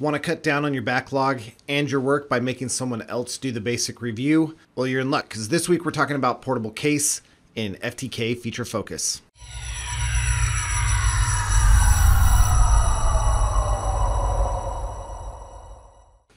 Want to cut down on your backlog and your work by making someone else do the basic review? Well, you're in luck, because this week we're talking about Portable Case in FTK Feature Focus.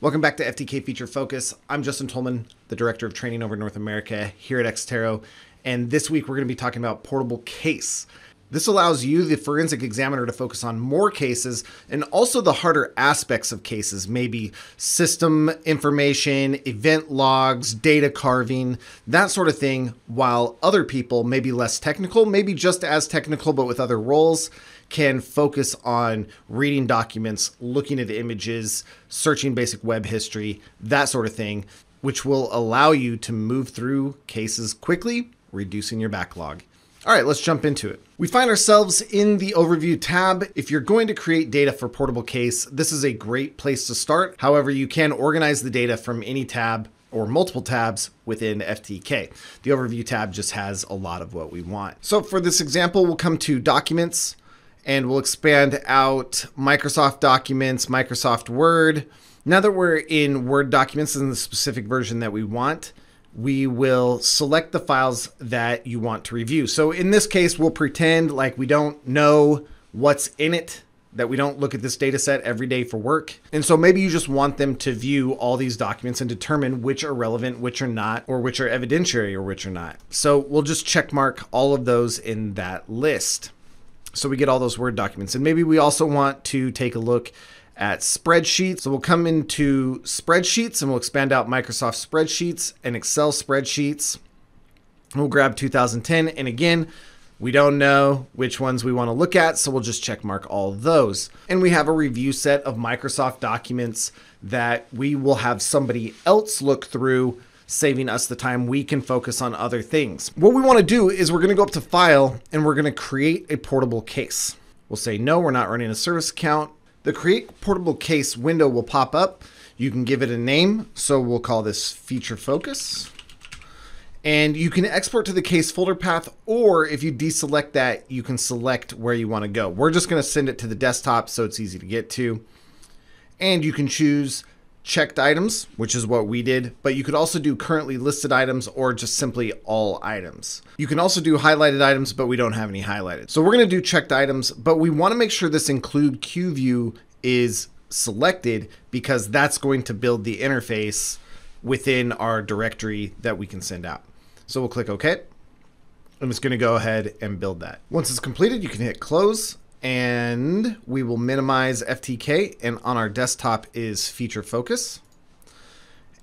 Welcome back to FTK Feature Focus. I'm Justin Tolman, the Director of Training over North America here at Exterro, and this week we're going to be talking about Portable Case. This allows you, the forensic examiner, to focus on more cases and also the harder aspects of cases, maybe system information, event logs, data carving, that sort of thing, while other people, maybe less technical, maybe just as technical but with other roles, can focus on reading documents, looking at images, searching basic web history, that sort of thing, which will allow you to move through cases quickly, reducing your backlog. All right, let's jump into it. We find ourselves in the overview tab. If you're going to create data for Portable Case, this is a great place to start. However, you can organize the data from any tab or multiple tabs within FTK. The overview tab just has a lot of what we want. So for this example, we'll come to Documents and we'll expand out Microsoft Documents, Microsoft Word. Now that we're in Word documents in the specific version that we want, we will select the files that you want to review. So in this case, we'll pretend like we don't know what's in it, that we don't look at this data set every day for work. And so maybe you just want them to view all these documents and determine which are relevant, which are not, or which are evidentiary or which are not. So we'll just check mark all of those in that list. So we get all those Word documents. And maybe we also want to take a look at Spreadsheets. So we'll come into Spreadsheets and we'll expand out Microsoft Spreadsheets and Excel Spreadsheets. We'll grab 2010. And again, we don't know which ones we want to look at, so we'll just check mark all those. And we have a review set of Microsoft documents that we will have somebody else look through, saving us the time we can focus on other things. What we want to do is we're going to go up to File and we're going to create a Portable Case. We'll say, no, we're not running a service account. The Create Portable Case window will pop up. You can give it a name. So we'll call this Feature Focus. And you can export to the case folder path, or if you deselect that, you can select where you want to go. We're just going to send it to the desktop so it's easy to get to. And you can choose checked items, which is what we did, but you could also do currently listed items or just simply all items. You can also do highlighted items, but we don't have any highlighted. So we're going to do checked items, but we want to make sure this include QView is selected, because that's going to build the interface within our directory that we can send out. So we'll click OK. I'm just going to go ahead and build that. Once it's completed, you can hit close. And we will minimize FTK, and on our desktop is Feature Focus.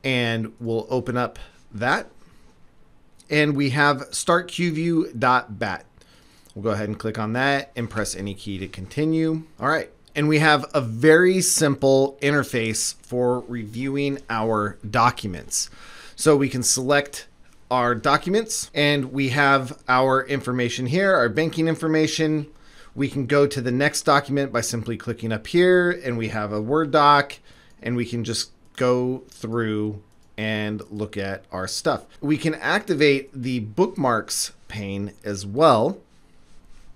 And we'll open up that. And we have startqview.bat. We'll go ahead and click on that and press any key to continue. All right, and we have a very simple interface for reviewing our documents. So we can select our documents and we have our information here, our banking information. We can go to the next document by simply clicking up here, and we have a Word doc, and we can just go through and look at our stuff. We can activate the bookmarks pane as well.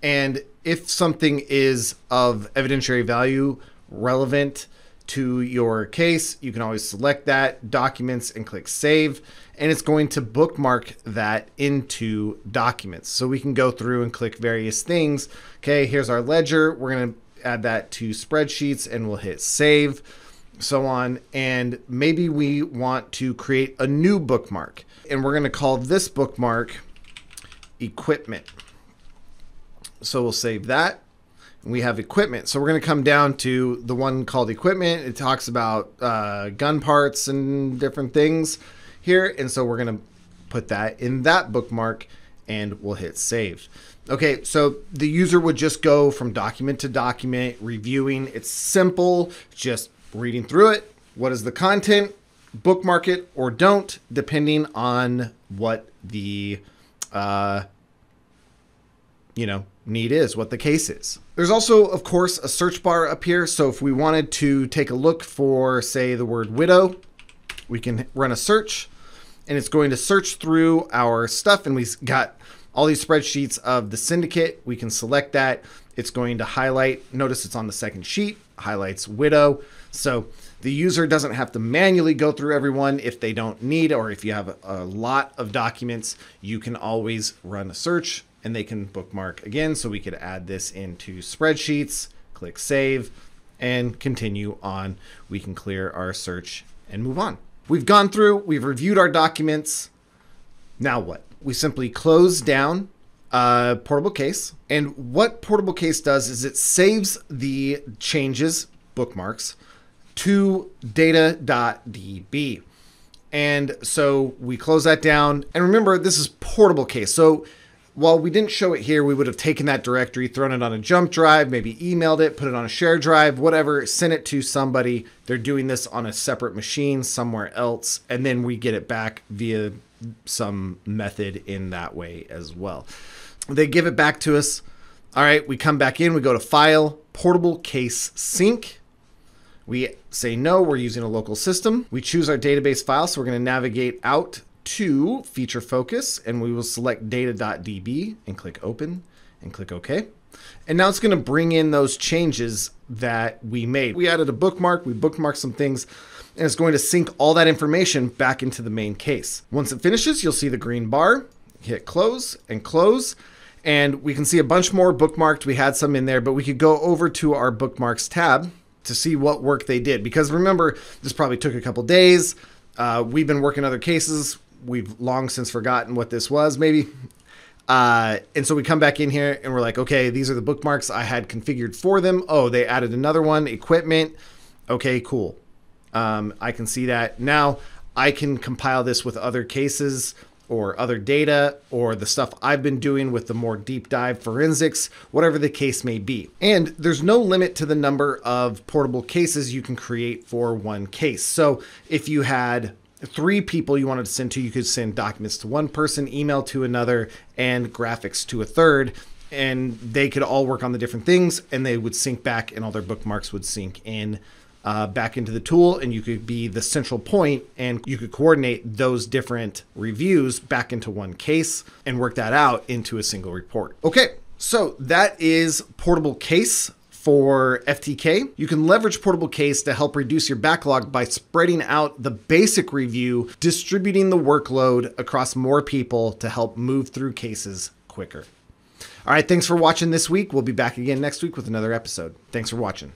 And if something is of evidentiary value, relevant to your case, you can always select that, Documents, and click Save, and it's going to bookmark that into Documents. So we can go through and click various things. Okay, here's our ledger. We're going to add that to Spreadsheets, and we'll hit Save, so on. And maybe we want to create a new bookmark, and we're going to call this bookmark Equipment. So we'll save that. We have Equipment. So we're going to come down to the one called Equipment. It talks about gun parts and different things here. And so we're going to put that in that bookmark and we'll hit Save. Okay, so the user would just go from document to document, reviewing. It's simple, just reading through it. What is the content? Bookmark it or don't, depending on what the need is, what the case is. There's also, of course, a search bar up here. So if we wanted to take a look for, say, the word widow, we can run a search and it's going to search through our stuff. And we've got all these spreadsheets of the syndicate. We can select that. It's going to highlight. Notice it's on the second sheet, highlights widow. So the user doesn't have to manually go through everyone if they don't need, or if you have a lot of documents, you can always run a search and they can bookmark again. So we could add this into spreadsheets, click save, and continue on. We can clear our search and move on. We've gone through, we've reviewed our documents. Now what? We simply close down Portable Case. And what Portable Case does is it saves the changes, bookmarks, to data.db. And so we close that down. And remember, this is Portable Case. So while we didn't show it here, we would have taken that directory, thrown it on a jump drive, maybe emailed it, put it on a shared drive, whatever, sent it to somebody. They're doing this on a separate machine somewhere else. And then we get it back via some method in that way as well. They give it back to us. All right, we come back in, we go to File, Portable Case Sync. We say no, we're using a local system. We choose our database file, so we're going to navigate out to Feature Focus, and we will select data.db and click open and click OK. And now it's going to bring in those changes that we made. We added a bookmark, we bookmarked some things, and it's going to sync all that information back into the main case. Once it finishes, you'll see the green bar, hit close and close. And we can see a bunch more bookmarked. We had some in there, but we could go over to our bookmarks tab to see what work they did. Because remember, this probably took a couple days. We've been working other cases. We've long since forgotten what this was, maybe. And so we come back in here and we're like, okay, these are the bookmarks I had configured for them. Oh, they added another one, equipment. Okay, cool. I can see that. Now I can compile this with other cases or other data or the stuff I've been doing with the more deep dive forensics, whatever the case may be. And there's no limit to the number of portable cases you can create for one case. So if you had 3 people you wanted to send to, you could send documents to one person, email to another, and graphics to a third, and they could all work on the different things, and they would sync back, and all their bookmarks would sync in back into the tool, and you could be the central point, and you could coordinate those different reviews back into one case and work that out into a single report. Okay, so that is Portable Case for FTK. You can leverage Portable Case to help reduce your backlog by spreading out the basic review, distributing the workload across more people to help move through cases quicker. All right, thanks for watching this week. We'll be back again next week with another episode. Thanks for watching.